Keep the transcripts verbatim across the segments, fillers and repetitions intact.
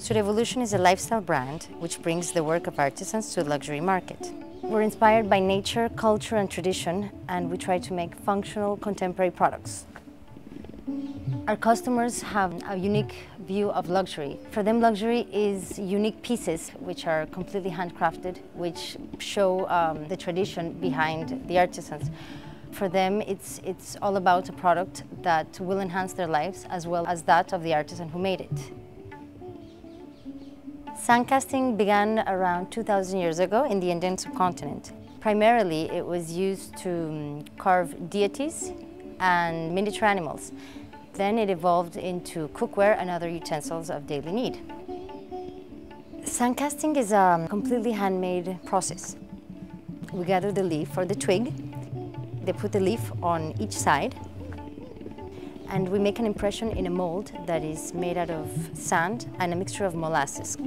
SurEvolution is a lifestyle brand which brings the work of artisans to the luxury market. We're inspired by nature, culture and tradition, and we try to make functional contemporary products. Our customers have a unique view of luxury. For them, luxury is unique pieces which are completely handcrafted, which show um, the tradition behind the artisans. For them, it's, it's all about a product that will enhance their lives as well as that of the artisan who made it. Sandcasting began around two thousand years ago in the Indian subcontinent. Primarily, it was used to carve deities and miniature animals. Then it evolved into cookware and other utensils of daily need. Sandcasting is a completely handmade process. We gather the leaf or the twig. They put the leaf on each side, and we make an impression in a mold that is made out of sand and a mixture of molasses.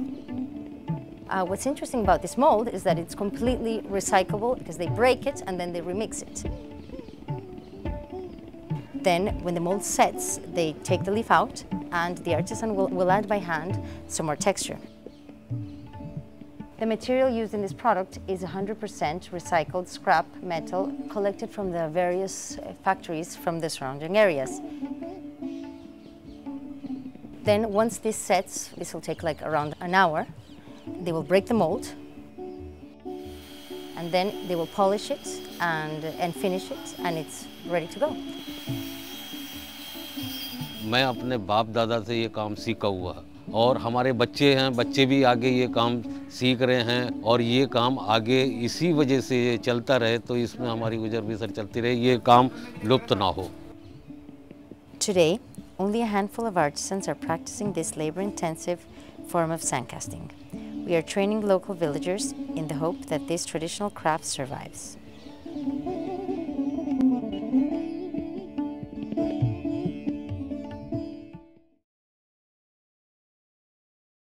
Uh, what's interesting about this mold is that it's completely recyclable because they break it and then they remix it. Then, when the mold sets, they take the leaf out and the artisan will, will add by hand some more texture. The material used in this product is one hundred percent recycled scrap metal collected from the various factories from the surrounding areas. Then once this sets, this will take like around an hour, they will break the mold and then they will polish it and, and finish it, and it's ready to go. मैं अपने बाप दादा से ये काम सीखा हुआ और हमारे बच्चे हैं बच्चे भी आगे ये काम सीख रहे हैं और ये काम आगे इसी वजह से ये चलता रहे तो इसमें हमारी गुजर बसर चलती रहे ये काम लुप्त ना हो। Today, only a handful of artisans are practicing this labor-intensive form of sandcasting. We are training local villagers in the hope that this traditional craft survives.